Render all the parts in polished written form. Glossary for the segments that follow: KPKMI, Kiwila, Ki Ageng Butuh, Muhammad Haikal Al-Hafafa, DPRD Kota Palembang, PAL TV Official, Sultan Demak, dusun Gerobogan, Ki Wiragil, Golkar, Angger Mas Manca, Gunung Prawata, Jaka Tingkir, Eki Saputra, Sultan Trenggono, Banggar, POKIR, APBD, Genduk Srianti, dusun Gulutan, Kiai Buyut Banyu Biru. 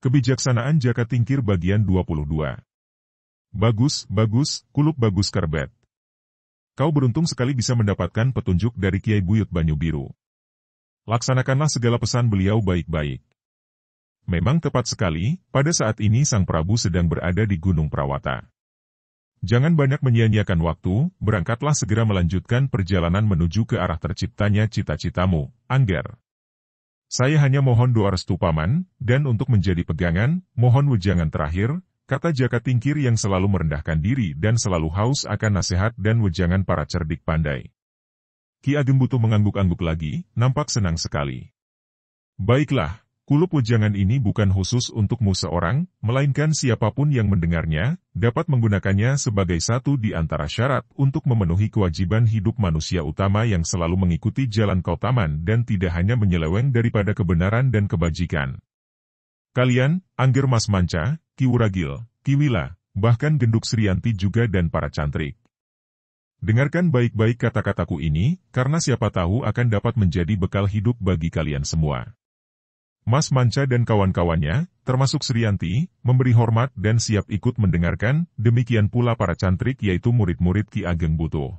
Kebijaksanaan Jaka Tingkir bagian 22. Bagus, bagus, kulup bagus kerbet. Kau beruntung sekali bisa mendapatkan petunjuk dari Kiai Buyut Banyu Biru. Laksanakanlah segala pesan beliau baik-baik. Memang tepat sekali, pada saat ini Sang Prabu sedang berada di Gunung Prawata. Jangan banyak menyia-nyiakan waktu, berangkatlah segera melanjutkan perjalanan menuju ke arah terciptanya cita-citamu, Angger. Saya hanya mohon doa restu paman, dan untuk menjadi pegangan, mohon wejangan terakhir, kata Jaka Tingkir yang selalu merendahkan diri dan selalu haus akan nasihat dan wejangan para cerdik pandai. Ki Ageng Butuh mengangguk-angguk lagi, nampak senang sekali. Baiklah, kulup wejangan ini bukan khusus untukmu seorang, melainkan siapapun yang mendengarnya, dapat menggunakannya sebagai satu di antara syarat untuk memenuhi kewajiban hidup manusia utama yang selalu mengikuti jalan keutamaan dan tidak hanya menyeleweng daripada kebenaran dan kebajikan. Kalian, Angger Mas Manca, Ki Wiragil, Kiwila, bahkan Genduk Srianti juga dan para cantrik. Dengarkan baik-baik kata-kataku ini, karena siapa tahu akan dapat menjadi bekal hidup bagi kalian semua. Mas Manca dan kawan-kawannya, termasuk Srianti, memberi hormat dan siap ikut mendengarkan, demikian pula para cantrik yaitu murid-murid Ki Ageng Butuh.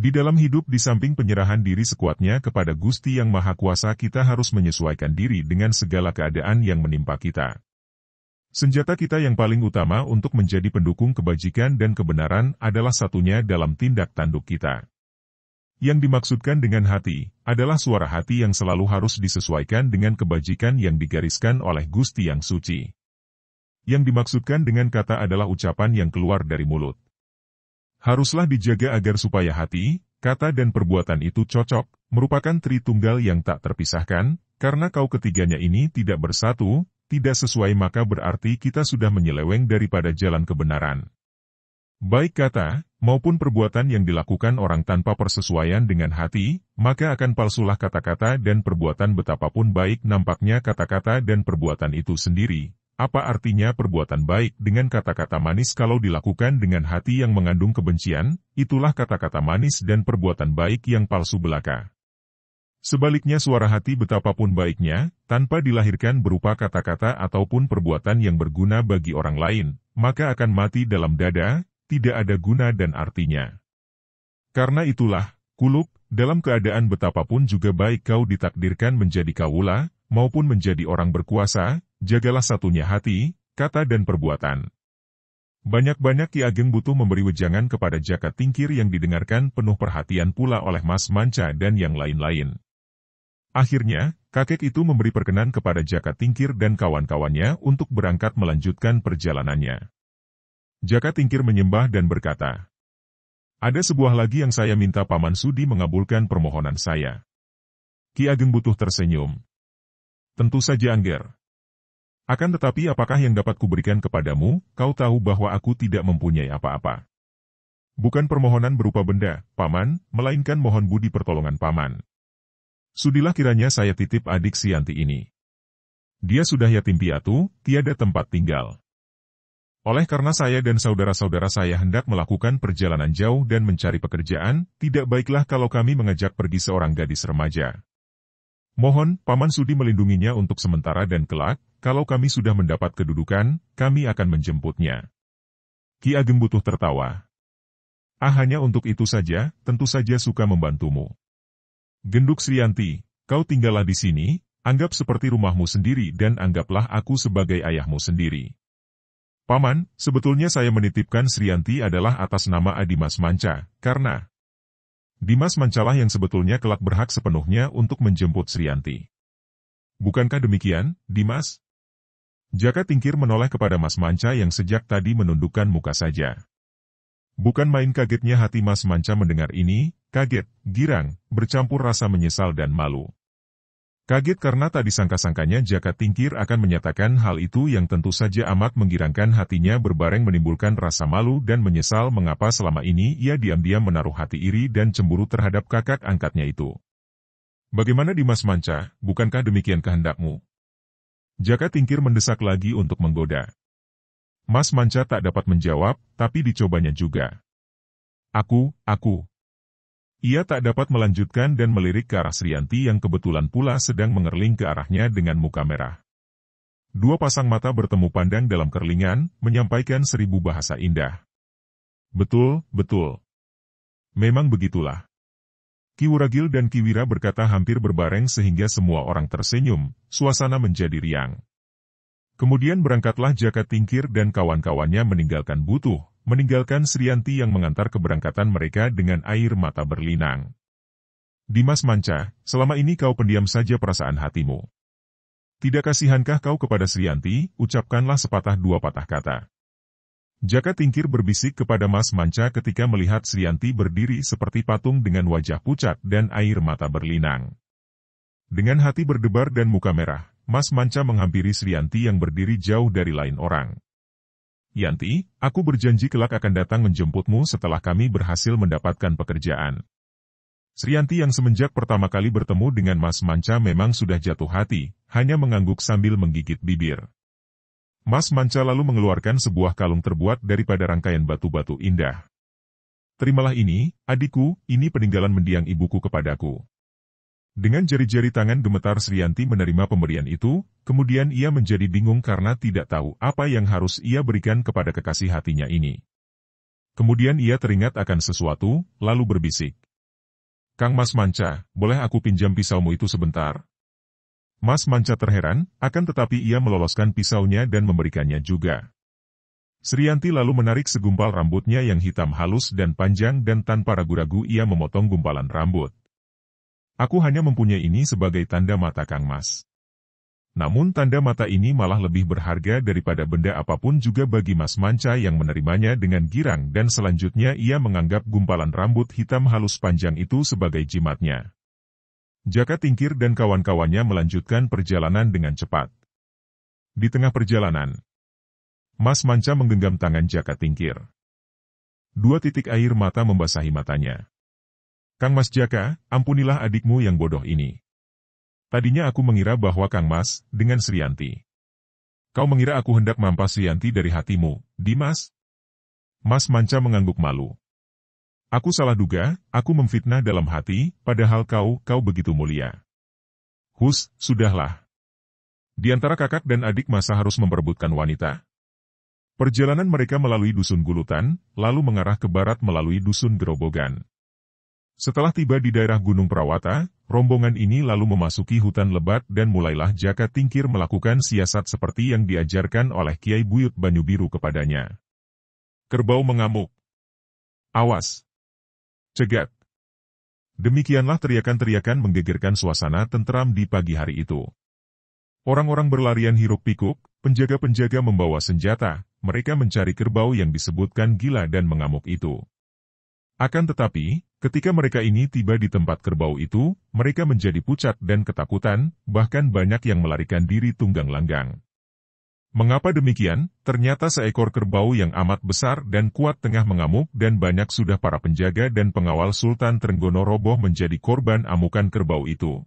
Di dalam hidup di samping penyerahan diri sekuatnya kepada Gusti Yang Maha Kuasa kita harus menyesuaikan diri dengan segala keadaan yang menimpa kita. Senjata kita yang paling utama untuk menjadi pendukung kebajikan dan kebenaran adalah satunya dalam tindak tanduk kita. Yang dimaksudkan dengan hati, adalah suara hati yang selalu harus disesuaikan dengan kebajikan yang digariskan oleh Gusti yang suci. Yang dimaksudkan dengan kata adalah ucapan yang keluar dari mulut. Haruslah dijaga agar supaya hati, kata dan perbuatan itu cocok, merupakan tritunggal yang tak terpisahkan, karena kau ketiganya ini tidak bersatu, tidak sesuai maka berarti kita sudah menyeleweng daripada jalan kebenaran. Baik kata, maupun perbuatan yang dilakukan orang tanpa persesuaian dengan hati, maka akan palsulah kata-kata dan perbuatan betapapun baik nampaknya kata-kata dan perbuatan itu sendiri. Apa artinya perbuatan baik dengan kata-kata manis kalau dilakukan dengan hati yang mengandung kebencian, itulah kata-kata manis dan perbuatan baik yang palsu belaka. Sebaliknya suara hati betapapun baiknya, tanpa dilahirkan berupa kata-kata ataupun perbuatan yang berguna bagi orang lain, maka akan mati dalam dada, tidak ada guna dan artinya. Karena itulah, kulup, dalam keadaan betapapun juga baik kau ditakdirkan menjadi kawula, maupun menjadi orang berkuasa, jagalah satunya hati, kata dan perbuatan. Banyak-banyak Ki Ageng Butuh memberi wejangan kepada Jaka Tingkir yang didengarkan penuh perhatian pula oleh Mas Manca dan yang lain-lain. Akhirnya, kakek itu memberi perkenan kepada Jaka Tingkir dan kawan-kawannya untuk berangkat melanjutkan perjalanannya. Jaka Tingkir menyembah dan berkata, ada sebuah lagi yang saya minta Paman Sudi mengabulkan permohonan saya. Ki Ageng Butuh tersenyum. Tentu saja Angger. Akan tetapi apakah yang dapat kuberikan kepadamu, kau tahu bahwa aku tidak mempunyai apa-apa. Bukan permohonan berupa benda, Paman, melainkan mohon budi pertolongan Paman. Sudilah kiranya saya titip adik Srianti ini. Dia sudah yatim piatu, tiada tempat tinggal. Oleh karena saya dan saudara-saudara saya hendak melakukan perjalanan jauh dan mencari pekerjaan, tidak baiklah kalau kami mengajak pergi seorang gadis remaja. Mohon, Paman Sudi melindunginya untuk sementara dan kelak, kalau kami sudah mendapat kedudukan, kami akan menjemputnya. Ki Ageng Butuh tertawa. Ah hanya untuk itu saja, tentu saja suka membantumu. Genduk Srianti, kau tinggallah di sini, anggap seperti rumahmu sendiri dan anggaplah aku sebagai ayahmu sendiri. Paman, sebetulnya saya menitipkan Srianti adalah atas nama Adi Mas Manca, karena Dimas Mancalah yang sebetulnya kelak berhak sepenuhnya untuk menjemput Srianti. Bukankah demikian, Dimas? Jaka Tingkir menoleh kepada Mas Manca yang sejak tadi menundukkan muka saja. Bukan main kagetnya hati Mas Manca mendengar ini, kaget, girang, bercampur rasa menyesal dan malu. Kaget karena tak disangka-sangkanya Jaka Tingkir akan menyatakan hal itu yang tentu saja amat menggirangkan hatinya berbareng menimbulkan rasa malu dan menyesal mengapa selama ini ia diam-diam menaruh hati iri dan cemburu terhadap kakak angkatnya itu. Bagaimana Dimas Manca, bukankah demikian kehendakmu? Jaka Tingkir mendesak lagi untuk menggoda. Mas Manca tak dapat menjawab, tapi dicobanya juga. Aku. Ia tak dapat melanjutkan dan melirik ke arah Srianti yang kebetulan pula sedang mengerling ke arahnya dengan muka merah. Dua pasang mata bertemu pandang dalam kerlingan, menyampaikan seribu bahasa indah. Betul, betul. Memang begitulah. Ki Wiragil dan Ki Wira berkata hampir berbareng sehingga semua orang tersenyum, suasana menjadi riang. Kemudian berangkatlah Jaka Tingkir dan kawan-kawannya meninggalkan Butuh, meninggalkan Srianti yang mengantar keberangkatan mereka dengan air mata berlinang. Dimas Manca, selama ini kau pendiam saja perasaan hatimu. Tidak kasihankah kau kepada Srianti, ucapkanlah sepatah dua patah kata. Jaka Tingkir berbisik kepada Mas Manca ketika melihat Srianti berdiri seperti patung dengan wajah pucat dan air mata berlinang. Dengan hati berdebar dan muka merah, Mas Manca menghampiri Srianti yang berdiri jauh dari lain orang. Yanti, aku berjanji kelak akan datang menjemputmu setelah kami berhasil mendapatkan pekerjaan. Srianti yang semenjak pertama kali bertemu dengan Mas Manca memang sudah jatuh hati, hanya mengangguk sambil menggigit bibir. Mas Manca lalu mengeluarkan sebuah kalung terbuat daripada rangkaian batu-batu indah. Terimalah ini, adikku, ini peninggalan mendiang ibuku kepadaku. Dengan jari-jari tangan gemetar Srianti menerima pemberian itu, kemudian ia menjadi bingung karena tidak tahu apa yang harus ia berikan kepada kekasih hatinya ini. Kemudian ia teringat akan sesuatu, lalu berbisik. Kang Mas Manca, boleh aku pinjam pisaumu itu sebentar? Mas Manca terheran, akan tetapi ia meloloskan pisaunya dan memberikannya juga. Srianti lalu menarik segumpal rambutnya yang hitam halus dan panjang dan tanpa ragu-ragu ia memotong gumpalan rambut. Aku hanya mempunyai ini sebagai tanda mata Kang Mas. Namun tanda mata ini malah lebih berharga daripada benda apapun juga bagi Mas Manca yang menerimanya dengan girang dan selanjutnya ia menganggap gumpalan rambut hitam halus panjang itu sebagai jimatnya. Jaka Tingkir dan kawan-kawannya melanjutkan perjalanan dengan cepat. Di tengah perjalanan, Mas Manca menggenggam tangan Jaka Tingkir. Dua titik air mata membasahi matanya. Kang Mas Jaka, ampunilah adikmu yang bodoh ini. Tadinya aku mengira bahwa Kang Mas, dengan Srianti. Kau mengira aku hendak mampas Srianti dari hatimu, Dimas? Mas Manca mengangguk malu. Aku salah duga, aku memfitnah dalam hati, padahal kau begitu mulia. Hus, sudahlah. Di antara kakak dan adik masa harus memperebutkan wanita? Perjalanan mereka melalui dusun Gulutan, lalu mengarah ke barat melalui dusun Gerobogan. Setelah tiba di daerah Gunung Prawata, rombongan ini lalu memasuki hutan lebat dan mulailah Jaka Tingkir melakukan siasat seperti yang diajarkan oleh Kiai Buyut Banyu Biru kepadanya. Kerbau mengamuk. Awas. Cegat. Demikianlah teriakan-teriakan menggegerkan suasana tenteram di pagi hari itu. Orang-orang berlarian hiruk-pikuk, penjaga-penjaga membawa senjata, mereka mencari kerbau yang disebutkan gila dan mengamuk itu. Akan tetapi, ketika mereka ini tiba di tempat kerbau itu, mereka menjadi pucat dan ketakutan, bahkan banyak yang melarikan diri tunggang-langgang. Mengapa demikian? Ternyata seekor kerbau yang amat besar dan kuat tengah mengamuk dan banyak sudah para penjaga dan pengawal Sultan Trenggono roboh menjadi korban amukan kerbau itu.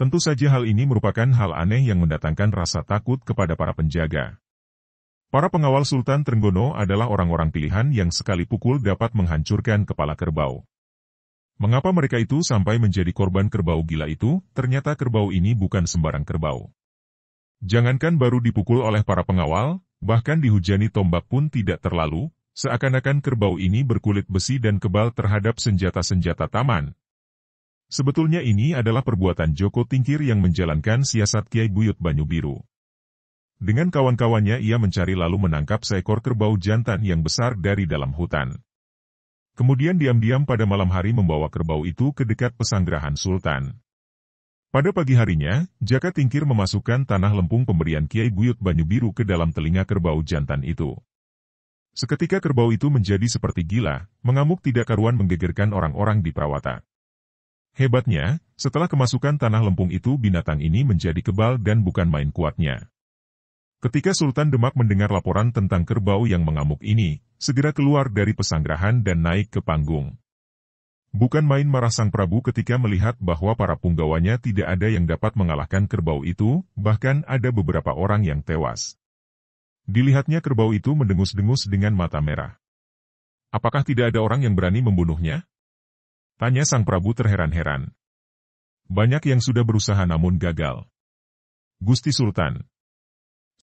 Tentu saja hal ini merupakan hal aneh yang mendatangkan rasa takut kepada para penjaga. Para pengawal Sultan Trenggono adalah orang-orang pilihan yang sekali pukul dapat menghancurkan kepala kerbau. Mengapa mereka itu sampai menjadi korban kerbau gila itu? Ternyata kerbau ini bukan sembarang kerbau. Jangankan baru dipukul oleh para pengawal, bahkan dihujani tombak pun tidak terlalu, seakan-akan kerbau ini berkulit besi dan kebal terhadap senjata-senjata taman. Sebetulnya ini adalah perbuatan Jaka Tingkir yang menjalankan siasat Kiai Buyut Banyu Biru. Dengan kawan-kawannya ia mencari lalu menangkap seekor kerbau jantan yang besar dari dalam hutan. Kemudian diam-diam pada malam hari membawa kerbau itu ke dekat pesanggerahan Sultan. Pada pagi harinya, Jaka Tingkir memasukkan tanah lempung pemberian Kiai Buyut Banyu Biru ke dalam telinga kerbau jantan itu. Seketika kerbau itu menjadi seperti gila, mengamuk tidak karuan menggegerkan orang-orang di Prawata. Hebatnya, setelah kemasukan tanah lempung itu binatang ini menjadi kebal dan bukan main kuatnya. Ketika Sultan Demak mendengar laporan tentang kerbau yang mengamuk ini, segera keluar dari pesanggerahan dan naik ke panggung. Bukan main marah sang Prabu ketika melihat bahwa para punggawanya tidak ada yang dapat mengalahkan kerbau itu, bahkan ada beberapa orang yang tewas. Dilihatnya kerbau itu mendengus-dengus dengan mata merah. Apakah tidak ada orang yang berani membunuhnya? Tanya sang Prabu terheran-heran. Banyak yang sudah berusaha namun gagal. Gusti Sultan.